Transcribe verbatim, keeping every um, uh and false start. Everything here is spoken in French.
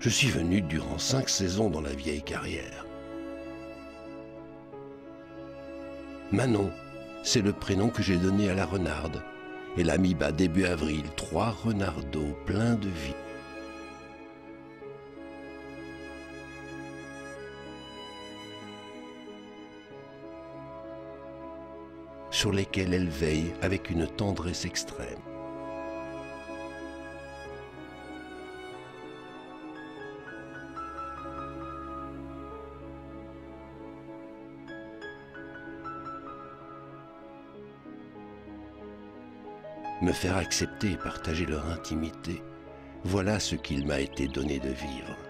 Je suis venu durant cinq saisons dans la vieille carrière. Manon, c'est le prénom que j'ai donné à la renarde. Elle a mis bas début avril trois renardeaux pleins de vie. Sur lesquels elle veille avec une tendresse extrême. Me faire accepter et partager leur intimité, voilà ce qu'il m'a été donné de vivre.